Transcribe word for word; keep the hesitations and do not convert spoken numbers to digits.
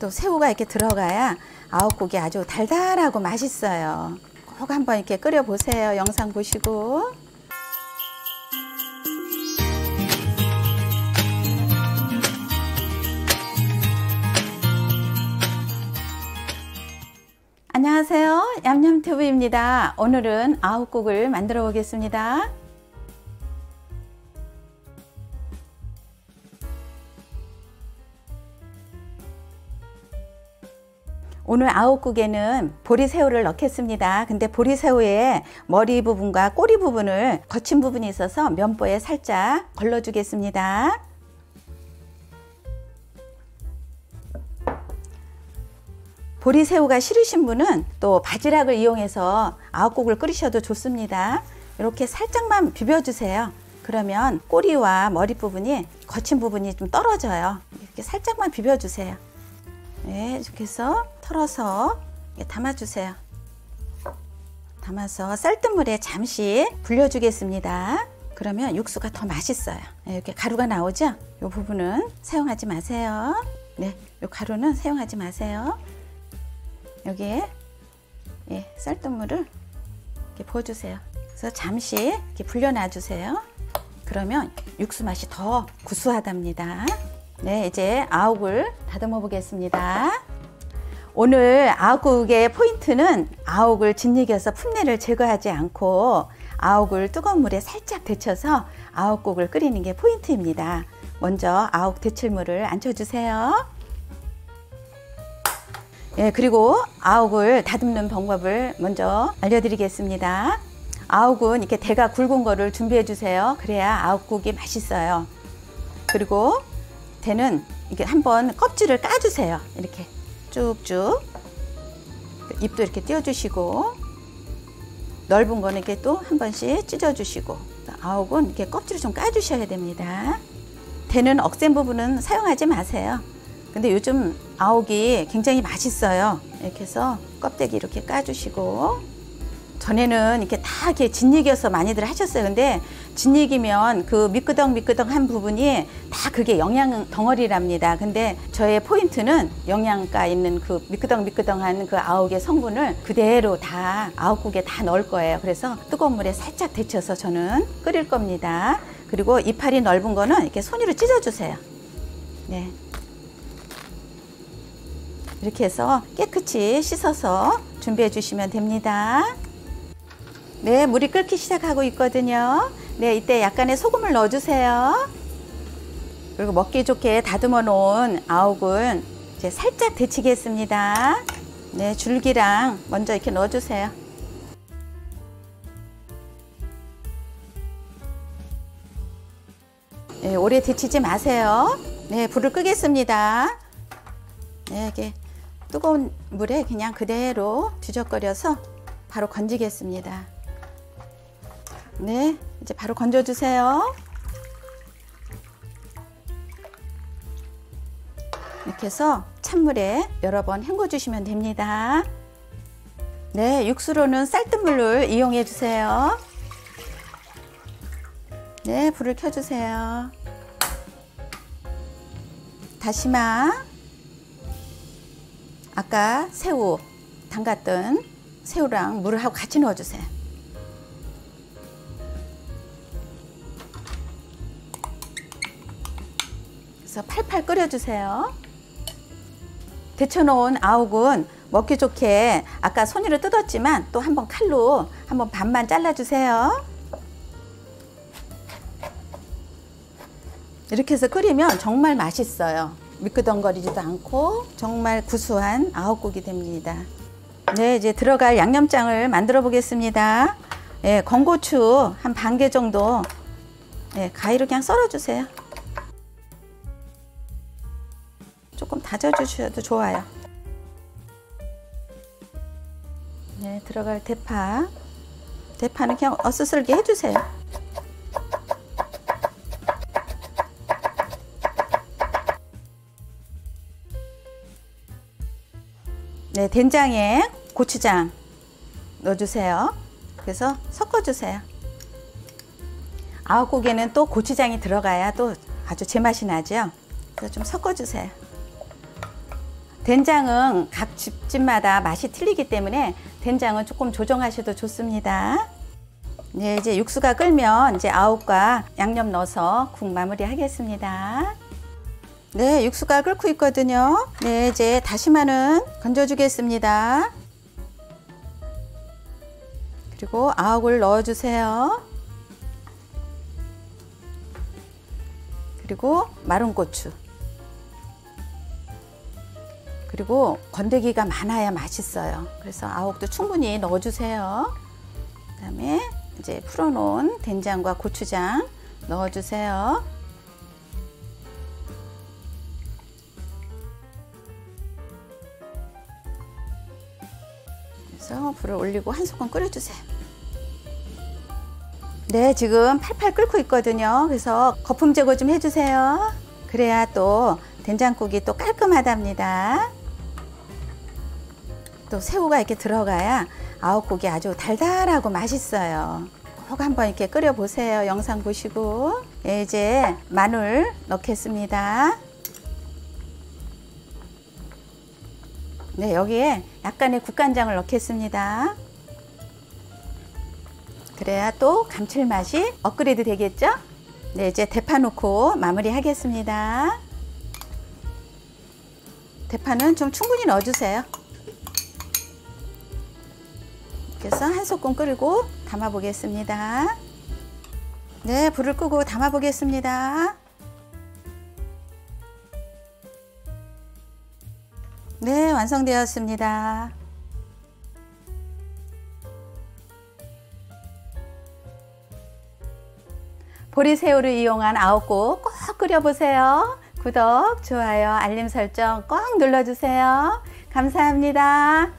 또 새우가 이렇게 들어가야 아욱국이 아주 달달하고 맛있어요. 꼭 한번 이렇게 끓여 보세요. 영상 보시고. 안녕하세요. 얌얌튜브입니다. 오늘은 아욱국을 만들어 보겠습니다. 오늘 아욱국에는 보리새우를 넣겠습니다. 근데 보리새우의 머리 부분과 꼬리 부분을 거친 부분이 있어서 면보에 살짝 걸러주겠습니다. 보리새우가 싫으신 분은 또 바지락을 이용해서 아욱국을 끓이셔도 좋습니다. 이렇게 살짝만 비벼주세요. 그러면 꼬리와 머리 부분이 거친 부분이 좀 떨어져요. 이렇게 살짝만 비벼주세요. 네, 이렇게 해서 털어서 담아주세요. 담아서 쌀뜨물에 잠시 불려주겠습니다. 그러면 육수가 더 맛있어요. 네, 이렇게 가루가 나오죠? 이 부분은 사용하지 마세요. 네, 이 가루는 사용하지 마세요. 여기에 예, 쌀뜨물을 이렇게 부어주세요. 그래서 잠시 이렇게 불려놔주세요. 그러면 육수 맛이 더 구수하답니다. 네, 이제 아욱을 다듬어 보겠습니다. 오늘 아욱국의 포인트는 아욱을 짓이겨서 풋내를 제거하지 않고 아욱을 뜨거운 물에 살짝 데쳐서 아욱국을 끓이는 게 포인트입니다. 먼저 아욱 데칠물을 안쳐주세요. 예, 그리고 아욱을 다듬는 방법을 먼저 알려드리겠습니다. 아욱은 이렇게 대가 굵은 거를 준비해 주세요. 그래야 아욱국이 맛있어요. 그리고 대는 이렇게 한번 껍질을 까주세요. 이렇게 쭉쭉 입도 이렇게 띄워주시고 넓은 거는 이렇게 또 한 번씩 찢어주시고 아욱은 이렇게 껍질을 좀 까주셔야 됩니다. 대는 억센 부분은 사용하지 마세요. 근데 요즘 아욱이 굉장히 맛있어요. 이렇게 해서 껍데기 이렇게 까주시고 전에는 이렇게 다 이렇게 짓이겨서 많이들 하셨어요. 근데 짓이기면 그 미끄덩미끄덩한 부분이 다 그게 영양 덩어리랍니다. 근데 저의 포인트는 영양가 있는 그 미끄덩미끄덩한 그 아욱의 성분을 그대로 다 아욱국에 다 넣을 거예요. 그래서 뜨거운 물에 살짝 데쳐서 저는 끓일 겁니다. 그리고 이파리 넓은 거는 이렇게 손으로 찢어주세요. 네. 이렇게 해서 깨끗이 씻어서 준비해 주시면 됩니다. 네, 물이 끓기 시작하고 있거든요. 네, 이때 약간의 소금을 넣어주세요. 그리고 먹기 좋게 다듬어 놓은 아욱은 이제 살짝 데치겠습니다. 네, 줄기랑 먼저 이렇게 넣어주세요. 네, 오래 데치지 마세요. 네, 불을 끄겠습니다. 네, 이렇게 뜨거운 물에 그냥 그대로 뒤적거려서 바로 건지겠습니다. 네, 이제 바로 건져주세요. 이렇게 해서 찬물에 여러 번 헹궈주시면 됩니다. 네, 육수로는 쌀뜨물을 이용해주세요. 네, 불을 켜주세요. 다시마, 아까 새우 담갔던 새우랑 물을 하고 같이 넣어주세요. 그래서 팔팔 끓여주세요. 데쳐놓은 아욱은 먹기 좋게 아까 손으로 뜯었지만 또 한번 칼로 한번 반만 잘라주세요. 이렇게 해서 끓이면 정말 맛있어요. 미끄덩거리지도 않고 정말 구수한 아욱국이 됩니다. 네, 이제 들어갈 양념장을 만들어 보겠습니다. 예, 건고추 한 반 개 정도 예, 가위로 그냥 썰어주세요. 조금 다져주셔도 좋아요. 네, 들어갈 대파. 대파는 그냥 어슷슬게 해주세요. 네, 된장에 고추장 넣어주세요. 그래서 섞어주세요. 아욱국에는 또 고추장이 들어가야 또 아주 제맛이 나죠. 그래서 좀 섞어주세요. 된장은 각 집집마다 맛이 틀리기 때문에 된장은 조금 조정하셔도 좋습니다. 네, 이제 육수가 끓면 이제 아욱과 양념 넣어서 국 마무리 하겠습니다. 네, 육수가 끓고 있거든요. 네, 이제 다시마는 건져주겠습니다. 그리고 아욱을 넣어주세요. 그리고 마른 고추. 그리고 건더기가 많아야 맛있어요. 그래서 아욱도 충분히 넣어주세요. 그 다음에 이제 풀어놓은 된장과 고추장 넣어주세요. 그래서 불을 올리고 한 소끔 끓여주세요. 네, 지금 팔팔 끓고 있거든요. 그래서 거품 제거 좀 해주세요. 그래야 또 된장국이 또 깔끔하답니다. 또 새우가 이렇게 들어가야 아욱국이 아주 달달하고 맛있어요. 꼭 한번 이렇게 끓여 보세요. 영상 보시고. 예, 이제 마늘 넣겠습니다. 네, 여기에 약간의 국간장을 넣겠습니다. 그래야 또 감칠맛이 업그레이드 되겠죠? 네, 이제 대파 넣고 마무리 하겠습니다. 대파는 좀 충분히 넣어주세요. 그래서 한 소끔 끓이고 담아 보겠습니다. 네, 불을 끄고 담아 보겠습니다. 네, 완성되었습니다. 보리새우를 이용한 아욱국 꼭 끓여보세요. 구독, 좋아요, 알림 설정 꼭 눌러주세요. 감사합니다.